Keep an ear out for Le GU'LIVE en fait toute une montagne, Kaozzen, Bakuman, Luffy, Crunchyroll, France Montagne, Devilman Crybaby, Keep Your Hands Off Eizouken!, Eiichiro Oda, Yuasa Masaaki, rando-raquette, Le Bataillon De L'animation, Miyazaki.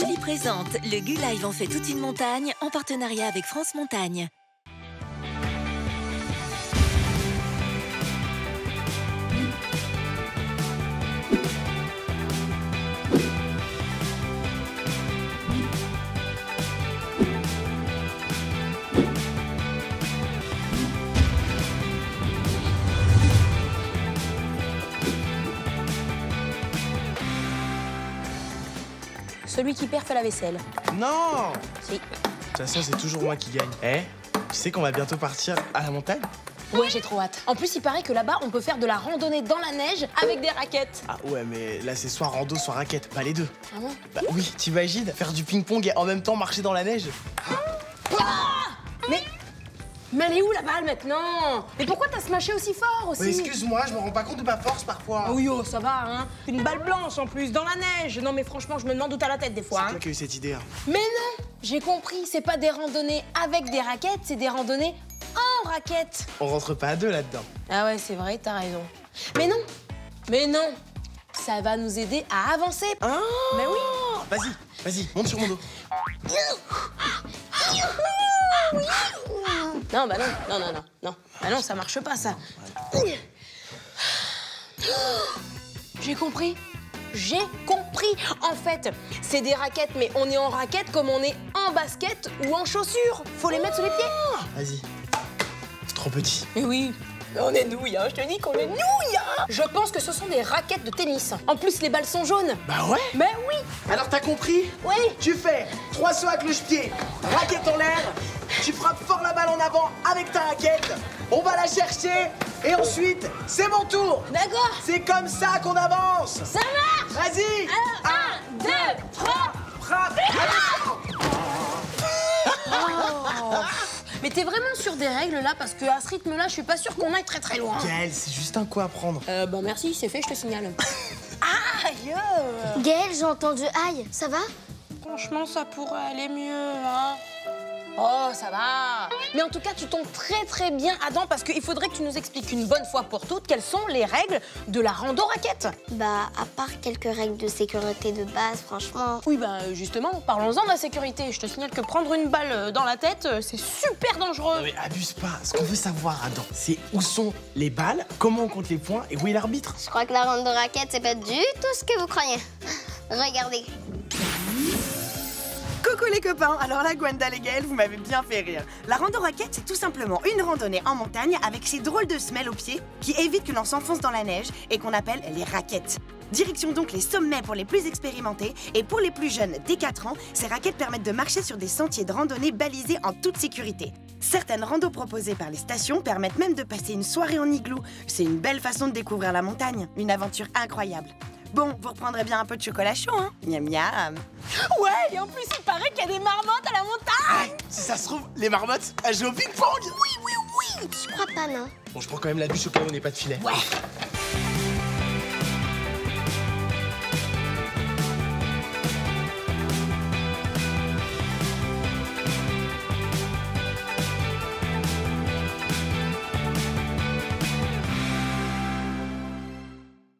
Julie présente Le GU'LIVE en fait toute une montagne en partenariat avec France Montagne. Celui qui perd fait la vaisselle. Non! Si. Ça, c'est toujours moi qui gagne. Tu sais qu'on va bientôt partir à la montagne? Ouais, j'ai trop hâte. En plus, il paraît que là-bas, on peut faire de la randonnée dans la neige avec des raquettes. Ah ouais, mais là, c'est soit rando, soit raquette, pas les deux. Ah bon? Bah oui, t'imagines faire du ping-pong et en même temps marcher dans la neige? Mais elle est où la balle maintenant? Mais pourquoi t'as smashé aussi fort aussi? Excuse-moi, je me rends pas compte de ma force parfois. Oh yo, ça va, hein? Une balle blanche en plus, dans la neige. Non mais franchement, je me demande où t'as la tête des fois. C'est toi qui as eu cette idée, hein? Mais non, j'ai compris, c'est pas des randonnées avec des raquettes, c'est des randonnées en raquettes. On rentre pas à deux là-dedans. Ah ouais, c'est vrai, t'as raison. Mais non, ça va nous aider à avancer. Ah, mais oui. Vas-y, monte sur mon dos. Non, bah non. Bah non, ça marche pas, ça. J'ai compris. En fait, c'est des raquettes, mais on est en raquette comme on est en basket ou en chaussures. Faut les mettre sous les pieds. Vas-y. C'est trop petit. Mais oui. On est nouilles, hein. Je te dis qu'on est nouilles, hein. Je pense que ce sont des raquettes de tennis. En plus, les balles sont jaunes. Bah ouais. Mais oui. Alors, t'as compris? Oui. Tu fais 3 sauts à cloche-pied, raquette en l'air. Tu frappes fort la balle en avant avec ta raquette, on va la chercher et ensuite, c'est mon tour. D'accord. C'est comme ça qu'on avance. Ça marche. Vas-y. 1, 2, 3. Frappe. Mais t'es vraiment sur des règles là, parce que à ce rythme-là, je suis pas sûre qu'on aille très très loin. Gaëlle, c'est juste un coup à prendre. Ben merci, c'est fait, je te signale. Aïe. Gaëlle, j'ai entendu aïe, ça va? Franchement, ça pourrait aller mieux, hein. Oh, ça va. Mais en tout cas, tu tombes très très bien, Adam, parce qu'il faudrait que tu nous expliques une bonne fois pour toutes quelles sont les règles de la rando-raquette. Bah, à part quelques règles de sécurité de base, franchement... Oui, bah justement, parlons-en de la sécurité. Je te signale que prendre une balle dans la tête, c'est super dangereux. Non mais abuse pas. Ce qu'on veut savoir, Adam, c'est où sont les balles, comment on compte les points et où est l'arbitre. Je crois que la rando-raquette, c'est pas du tout ce que vous croyez. Regardez. Coucou les copains! Alors là, Gwendal et Gaëlle, vous m'avez bien fait rire. La rando-raquette, c'est tout simplement une randonnée en montagne avec ces drôles de semelles aux pieds qui évitent que l'on s'enfonce dans la neige et qu'on appelle les raquettes. Direction donc les sommets pour les plus expérimentés et pour les plus jeunes dès 4 ans, ces raquettes permettent de marcher sur des sentiers de randonnée balisés en toute sécurité. Certaines randos proposées par les stations permettent même de passer une soirée en igloo. C'est une belle façon de découvrir la montagne, une aventure incroyable. Bon, vous reprendrez bien un peu de chocolat chaud, hein? Miam miam. Ouais, et en plus, il paraît qu'il y a des marmottes à la montagne. Si ça se trouve, les marmottes, elles jouent au ping-pong. Oui. Je crois pas, non. Bon, je prends quand même la bûche au cas où on n'est pas de filet. Ouais.